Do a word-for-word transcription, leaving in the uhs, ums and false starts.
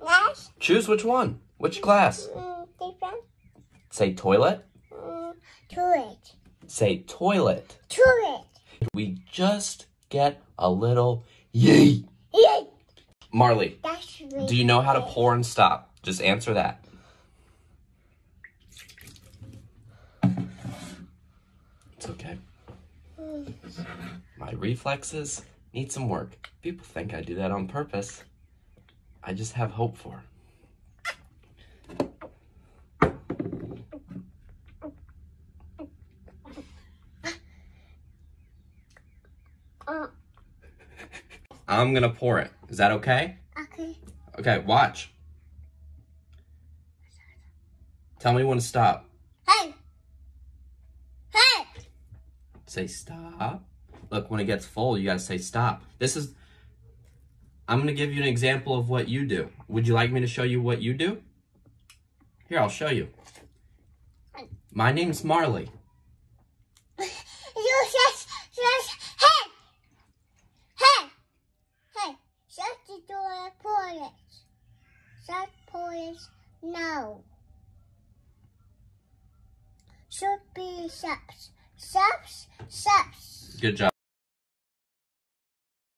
Class? Choose which one. Which class? Mm, different. Say toilet. Mm, toilet. Say toilet. Toilet. We just get a little yay. Yay. Marleigh, That's really do you know how to pour and stop? Just answer that. It's okay. Mm. My reflexes need some work. People think I do that on purpose. I just have hope for. I'm gonna pour it. Is that okay? Okay. Okay, watch. Tell me when to stop. Hey! Hey! Say stop. Look, when it gets full, you gotta say stop. This is... I'm gonna give you an example of what you do. Would you like me to show you what you do? Here, I'll show you. My name's Marleigh. You says, says, hey! Hey! Hey! Shut the door, pour it. Shut, pour it, no. Should be subs. Subs, subs. Good job.